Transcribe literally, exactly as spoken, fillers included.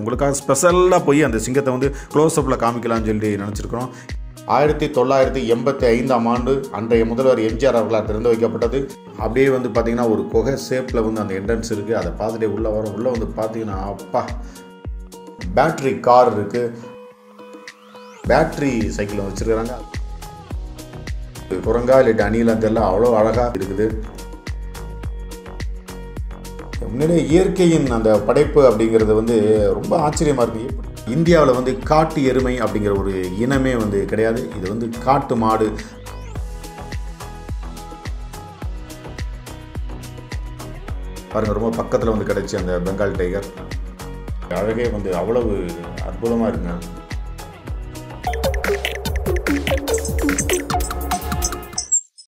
உங்களுக்காக ஸ்பெஷலாக போய் அந்த சிங்கத்தை வந்து க்ளோஸ்அப்பில் காமிக்கலாம்னு சொல்லி நினச்சிருக்கிறோம். ஆயிரத்தி தொள்ளாயிரத்தி எண்பத்தி ஐந்தாம் ஆண்டு அன்றைய முதல்வர் எம்ஜிஆர் அவர்களால் திறந்து வைக்கப்பட்டது. அப்படியே வந்து பார்த்திங்கன்னா ஒரு குகை ஷேப்பில் வந்து அந்த என்ட்ரன்ஸ் இருக்குது. அதை பார்த்துட்டே உள்ளே வரும். உள்ளே வந்து பார்த்திங்கன்னா அப்பா பேட்ரி கார் இருக்குது, பேட்ரி சைக்கிள் வச்சுருக்கிறாங்க. குரங்கா இல்லாட்டி அணிலாம் தெரியல, அவ்வளோ அழகாக இருக்குது. உண்மையிலேயே இயற்கையின் அந்த படைப்பு அப்படிங்கிறது வந்து ரொம்ப ஆச்சரியமாக இருக்குது. இந்தியாவில் வந்து காட்டு எருமை அப்படிங்கிற ஒரு இனமே வந்து கிடையாது. இது வந்து காட்டு மாடு. பாருங்கள், ரொம்ப பக்கத்தில் வந்து கிடைச்சி அந்த பெங்கால் டைகர் அழகே வந்து அவ்வளவு அற்புதமாக இருக்குங்க.